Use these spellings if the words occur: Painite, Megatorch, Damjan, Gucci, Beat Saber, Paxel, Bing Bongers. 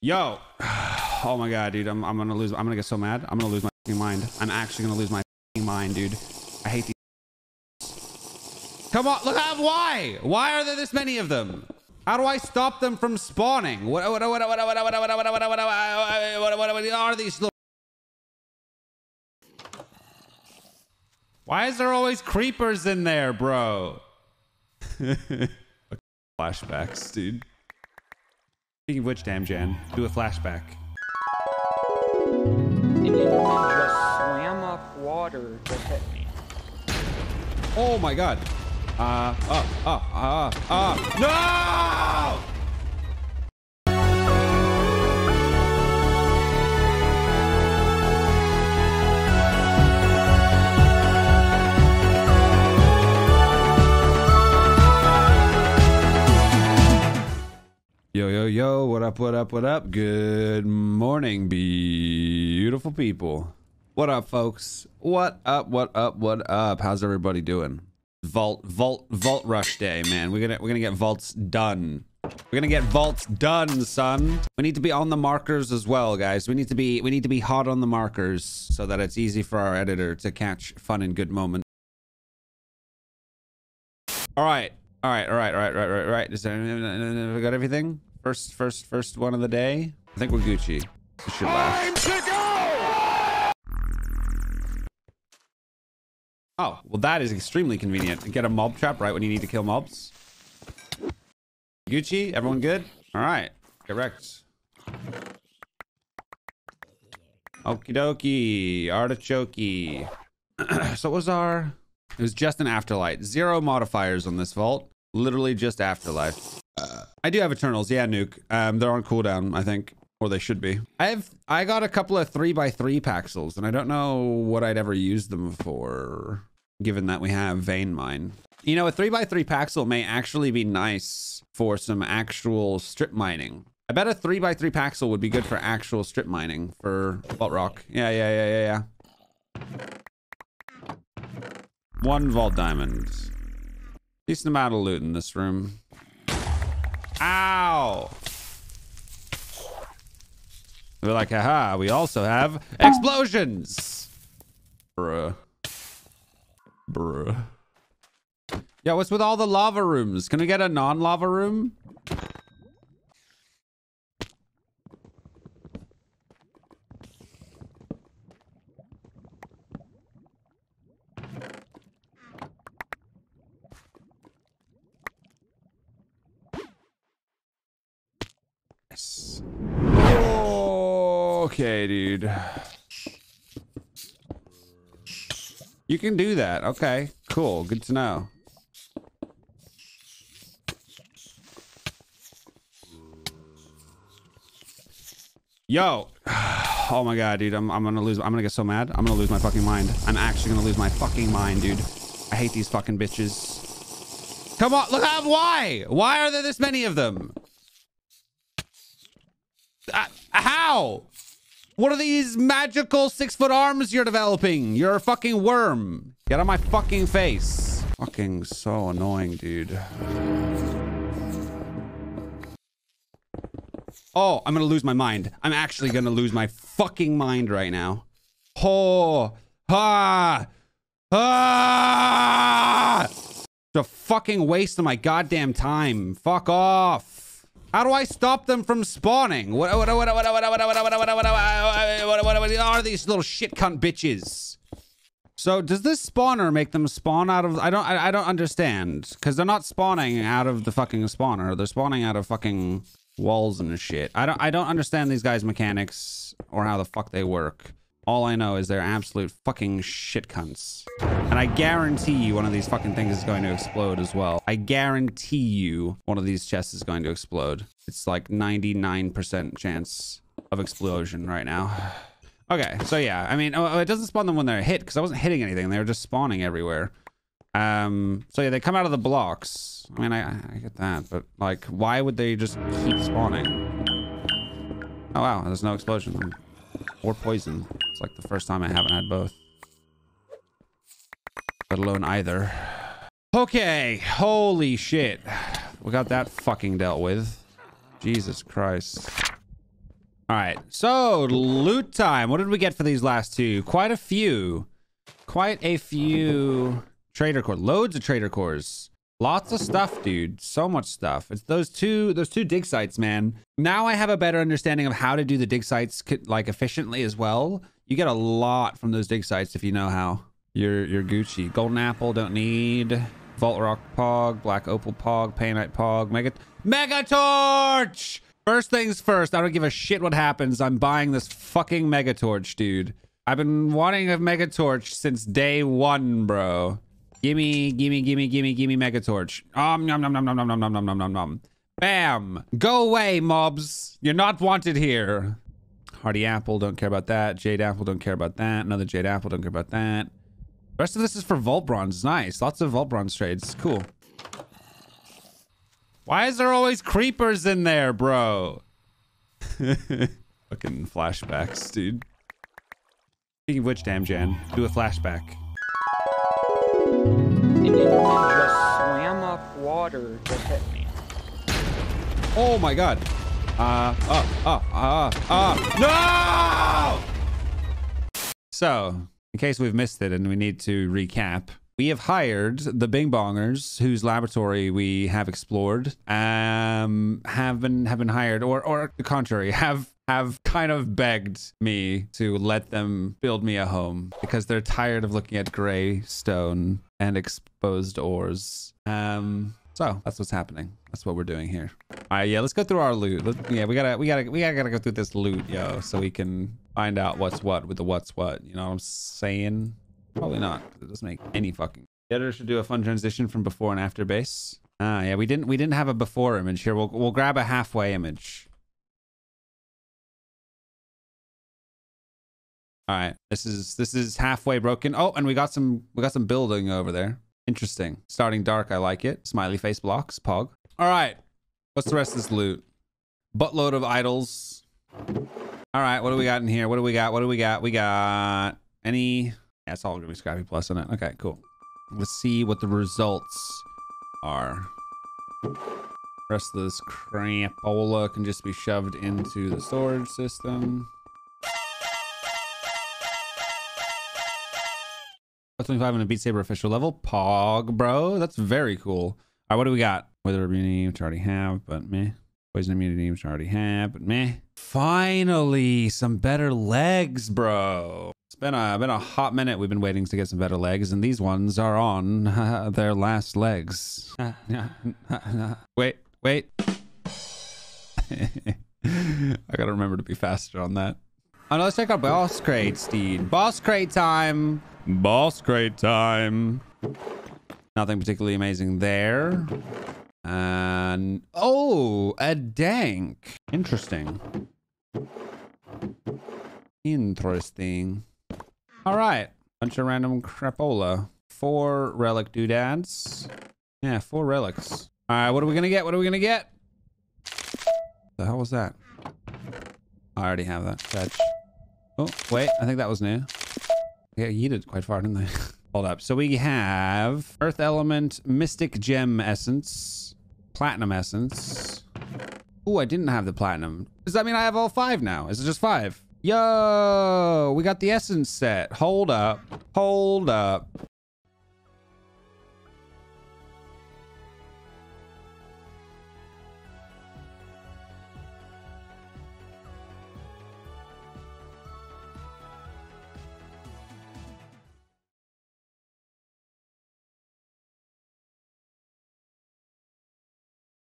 Yo, oh my god, dude, I'm gonna get so mad. I'm gonna lose my fucking mind. I'm actually gonna lose my fucking mind, dude. I hate these. Come on, look, why are there this many of them? How do I stop them from spawning? What are these little? Why is there always creepers in there, bro? Flashbacks, dude. Speaking of which, Damjan, do a flashback. And you just swam off water to hit me. Oh my god. No! Yo, what up? Good morning, beautiful people. What up, folks? What up? How's everybody doing? Vault rush day, man. We're gonna get vaults done. We're gonna get vaults done, son. We need to be on the markers as well, guys. We need to be hot on the markers so that it's easy for our editor to catch fun and good moments. All right. Is there, we got everything? First one of the day. I think we're Gucci. We should last. Time to go! Oh, well, that is extremely convenient. Get a mob trap right when you need to kill mobs. Gucci, everyone good? All right, get wrecked. Okie dokie, artichokey. So what was our? It was just an afterlight. Zero modifiers on this vault. Literally just afterlife. I do have Eternals, yeah, Nuke. They're on cooldown, I think, or they should be. I got a couple of 3x3 Paxels, and I don't know what I'd ever use them for, given that we have Vein Mine. You know, a 3x3 Paxel may actually be nice for some actual strip mining. I bet a 3x3 Paxel would be good for actual strip mining for Vault Rock. Yeah. One Vault Diamond. Decent amount of loot in this room. Ow! They're like, haha, we also have explosions! Bruh. Yeah, what's with all the lava rooms? Can we get a non-lava room? Okay, dude. You can do that. Okay, cool. Good to know. Yo. Oh my god, dude. I'm gonna get so mad. I'm gonna lose my fucking mind. I'm actually gonna lose my fucking mind, dude. I hate these fucking bitches. Come on. Look out. Why are there this many of them? How? What are these magical 6-foot arms you're developing? You're a fucking worm. Get out of my fucking face. Fucking so annoying, dude. Oh, I'm gonna lose my mind. I'm actually gonna lose my fucking mind right now. Oh, it's a fucking waste of my goddamn time. Fuck off. How do I stop them from spawning? What are these little shit cunt bitches? So does this spawner make them spawn out of? I don't understand, because they're not spawning out of the fucking spawner. They're spawning out of fucking walls and shit. I don't understand these guys' mechanics or how the fuck they work. All I know is they're absolute fucking shit cunts. And I guarantee you one of these fucking things is going to explode as well. I guarantee you one of these chests is going to explode. It's like 99% chance of explosion right now. Okay, so yeah. I mean, it doesn't spawn them when they're hit, because I wasn't hitting anything. They were just spawning everywhere. So yeah, they come out of the blocks. I mean, I get that, but like, why would they just keep spawning? Oh, wow. There's no explosion. Or poison. It's like the first time I haven't had both. Let alone either. Okay. Holy shit. We got that fucking dealt with. Jesus Christ. All right, so loot time. What did we get for these last two? Quite a few. Quite a few trader cores. Loads of trader cores. Lots of stuff, dude. So much stuff. It's those two dig sites, man. Now I have a better understanding of how to do the dig sites like efficiently as well. You get a lot from those dig sites if you know how. You're Gucci. Golden apple, don't need. Vault rock pog, black opal pog, painite pog, mega torch. First things first, I don't give a shit what happens. I'm buying this fucking Megatorch, dude. I've been wanting a Megatorch since day one, bro. Gimme Megatorch. Nom nom nom nom nom nom nom nom nom nom nom. Bam! Go away, mobs. You're not wanted here. Hardy apple, don't care about that. Jade apple, don't care about that. Another jade apple, don't care about that. The rest of this is for Vault Bronze. Nice. Lots of Vault Bronze trades. Cool. Why is there always creepers in there, bro? Fucking flashbacks, dude. Speaking of which, Damjan, do a flashback. And then just swam off water to hit me. Oh my god. No! So, in case we've missed it and we need to recap, we have hired the Bing Bongers, whose laboratory we have explored, have been hired, or the contrary, have kind of begged me to let them build me a home because they're tired of looking at gray stone and exposed ores. So that's what's happening. That's what we're doing here. All right, yeah, let's go through our loot. We gotta go through this loot, yo, so we can find out what's what with the what's what. You know what I'm saying? Probably not. It doesn't make any fucking. The editor should do a fun transition from before and after base. Ah, yeah, we didn't have a before image here. We'll grab a halfway image. All right, this is halfway broken. Oh, and we got some building over there. Interesting. Starting dark, I like it. Smiley face blocks, pog. All right, what's the rest of this loot? Buttload of idols. All right, what do we got in here? What do we got? We got any. Yeah, it's all gonna be Scrappy Plus in it. Okay, cool. Let's see what the results are. Rest of this crampola can just be shoved into the storage system. 25 on a Beat Saber official level. Pog, bro. That's very cool. All right, what do we got? Wither immunity, which I already have, but meh. Poison immunity, which I already have, but meh. Finally, some better legs, bro. Been a hot minute. We've been waiting to get some better legs, and these ones are on their last legs. Wait. I gotta remember to be faster on that. Oh, no, let's check out boss crates, dude. Boss crate time. Boss crate time. Nothing particularly amazing there. And oh, a dank. Interesting. All right, bunch of random crapola. 4 relic doodads. Yeah, 4 relics. All right, what are we gonna get? The hell was that? I already have that. Fetch. Oh, wait, I think that was new. Yeah, you did quite far, didn't they? Hold up. So we have earth element, mystic gem essence, platinum essence. Oh, I didn't have the platinum. Does that mean I have all 5 now? Is it just 5? Yo, we got the essence set. Hold up.